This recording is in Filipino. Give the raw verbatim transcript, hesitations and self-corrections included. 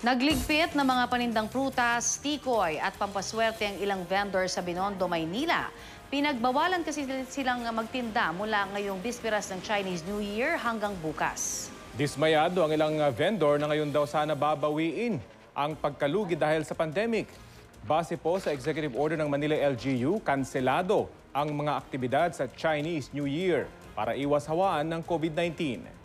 Nagligpit ng mga panindang prutas, tikoy at pampaswerte ang ilang vendor sa Binondo, Manila. Pinagbawalan kasi silang magtinda mula ngayong bisperas ng Chinese New Year hanggang bukas. Dismayado ang ilang vendor na ngayon daw sana babawiin ang pagkalugi dahil sa pandemic. Base po sa executive order ng Manila L G U, kanselado ang mga aktibidad sa Chinese New Year para iwas hawaan ng COVID nineteen.